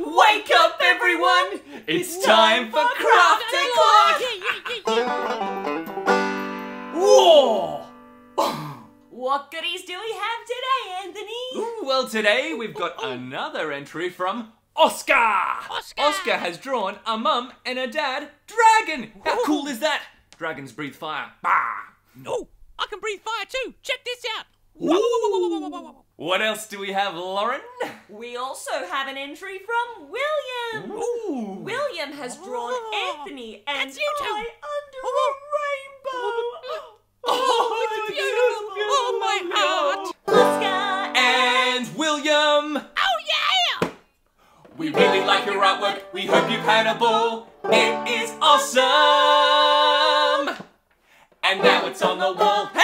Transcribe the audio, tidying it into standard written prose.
Wake up, everyone! It's time for Crafty Clock! Whoa! What goodies do we have today, Anthony? Ooh, well, today we've got another entry from Oscar! Oscar has drawn a mum and a dad dragon! How cool is that? Dragons breathe fire. Bah! No! I can breathe fire too! Check this out! Whoa, whoa, whoa, whoa, whoa, whoa. What else do we have, Lauren? We also have an entry from William. Ooh. William has drawn Anthony and I under a rainbow. Oh, it's beautiful. Oh, my heart. Oscar and William. Oh, yeah. We really like your artwork. We hope you've had a ball. It is awesome. And now it's on the wall.